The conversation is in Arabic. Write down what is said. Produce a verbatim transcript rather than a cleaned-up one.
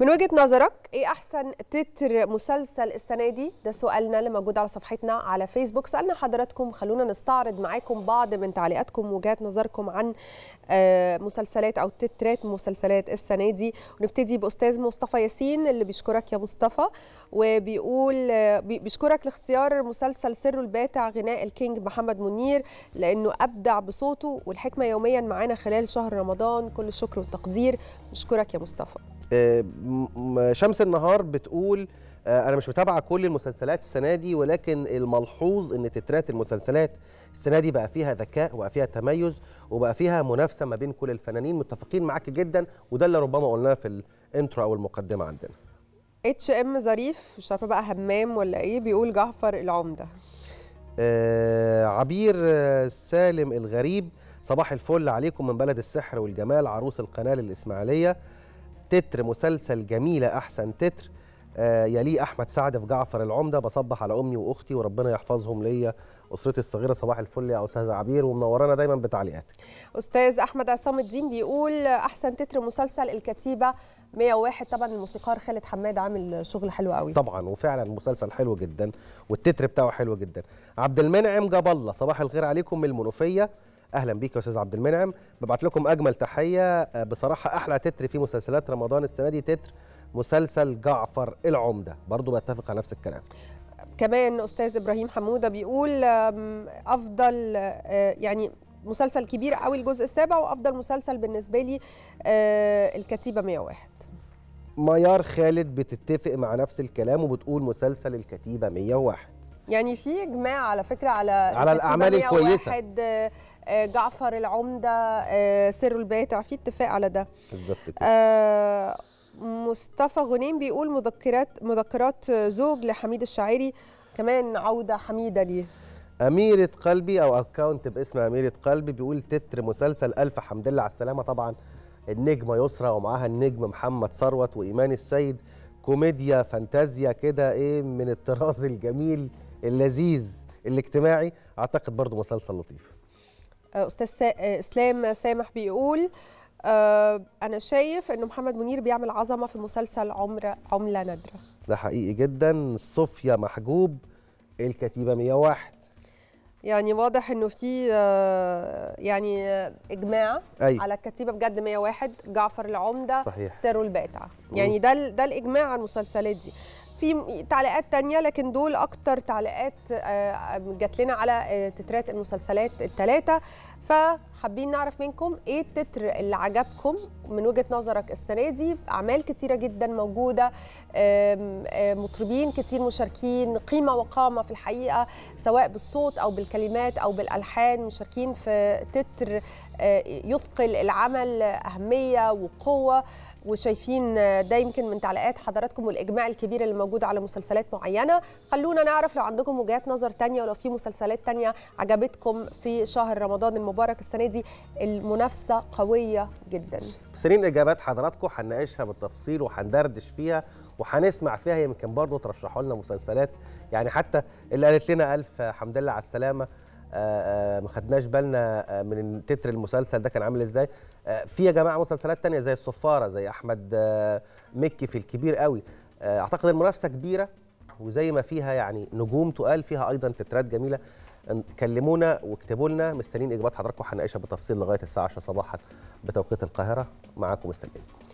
من وجهة نظرك ايه احسن تتر مسلسل السنه دي؟ ده سؤالنا اللي موجود على صفحتنا على فيسبوك. سالنا حضراتكم، خلونا نستعرض معاكم بعض من تعليقاتكم وجهات نظركم عن مسلسلات او تترات مسلسلات السنه دي، ونبتدي باستاذ مصطفى ياسين اللي بيشكرك يا مصطفى وبيقول بيشكرك لاختيار مسلسل سر الباتع غناء الكينج محمد منير لانه ابدع بصوته والحكمه يوميا معانا خلال شهر رمضان، كل الشكر والتقدير. بشكرك يا مصطفى. شمس النهار بتقول أنا مش متابعة كل المسلسلات السنة دي، ولكن الملحوظ إن تترات المسلسلات السنة دي بقى فيها ذكاء وبقى فيها تميز وبقى فيها منافسة ما بين كل الفنانين. متفقين معاك جدا، وده اللي ربما قلناه في الانترو أو المقدمة عندنا. اتش ام ظريف، مش عارفة بقى همام ولا إيه، بيقول جعفر العمدة. عبير سالم الغريب، صباح الفل عليكم من بلد السحر والجمال، عروس القناة الإسماعيلية. تتر مسلسل جميلة أحسن تتر آه يلي أحمد سعد في جعفر العمدة، بصبح على أمي وأختي وربنا يحفظهم ليا أسرتي الصغيرة. صباح الفل يا أستاذ عبير، ومنورانا دايما بتعليقاتك. أستاذ أحمد عصام الدين بيقول أحسن تتر مسلسل الكتيبه مية وواحد. طبعا الموسيقار خالد حماد عامل شغل حلو قوي طبعا، وفعلا مسلسل حلو جدا والتتر بتاعه حلو جدا. عبد المنعم جاب الله، صباح الخير عليكم من المنوفية. اهلا بيك يا استاذ عبد المنعم، ببعت لكم اجمل تحيه. بصراحه احلى تتر في مسلسلات رمضان السنه دي تتر مسلسل جعفر العمده، برضو بتفق على نفس الكلام. كمان استاذ ابراهيم حموده بيقول افضل يعني مسلسل كبير قوي الجزء السابع، وافضل مسلسل بالنسبه لي الكتيبه مية وواحد. ميار خالد بتتفق مع نفس الكلام وبتقول مسلسل الكتيبه مية وواحد. يعني في اجماع على فكره على على الاعمال الكويسه، جعفر العمدة، سر الباتع، في اتفاق على ده بالظبط كده. آه مصطفى غنيم بيقول مذكرات مذكرات زوج لحميد الشاعري، كمان عودة حميدة ليه. اميره قلبي او اكونت باسم اميره قلبي بيقول تتر مسلسل الف حمد لله على السلامه، طبعا النجمه يسرى ومعاها النجم محمد ثروت وايمان السيد، كوميديا فانتازيا كده، ايه من الطراز الجميل اللذيذ الاجتماعي. اعتقد برضو مسلسل لطيف. أستاذ اسلام سامح بيقول أه أنا شايف إن محمد منير بيعمل عظمة في مسلسل عمر عملة نادرة، ده حقيقي جدا. صوفيا محجوب الكتيبة مية وواحد. يعني واضح إنه في أه يعني إجماع أيوه. على الكتيبة بجد مية وواحد، جعفر العمدة، سر الباتع، يعني ده ده الإجماع على المسلسلات دي. في تعليقات تانية لكن دول أكتر تعليقات جات لنا على تترات المسلسلات الثلاثة، فحابين نعرف منكم إيه التتر اللي عجبكم من وجهة نظرك السنة دي؟ أعمال كتيرة جدا موجودة، مطربين كتير مشاركين، قيمة وقامة في الحقيقة سواء بالصوت أو بالكلمات أو بالألحان، مشاركين في تتر يثقل العمل أهمية وقوة، وشايفين ده يمكن من تعليقات حضراتكم والاجماع الكبير اللي موجود على مسلسلات معينه. خلونا نعرف لو عندكم وجهات نظر ثانيه، ولو في مسلسلات ثانيه عجبتكم في شهر رمضان المبارك السنه دي. المنافسه قويه جدا. مستنيين اجابات حضراتكم، هنناقشها بالتفصيل وهندردش فيها وهنسمع فيها، يمكن برضه ترشحوا لنا مسلسلات، يعني حتى اللي قالت لنا الف حمد لله على السلامه ما خدناش بالنا من تتر المسلسل ده كان عامل ازاي. في يا جماعه مسلسلات تانية زي الصفاره، زي احمد مكي في الكبير قوي. اعتقد المنافسه كبيره، وزي ما فيها يعني نجوم تقال فيها ايضا تترات جميله. كلمونا واكتبوا لنا، مستنيين اجابات حضراتكم، هنناقشها بالتفصيل لغايه الساعه عشرة صباحا بتوقيت القاهره. معاكم مستر بيدي.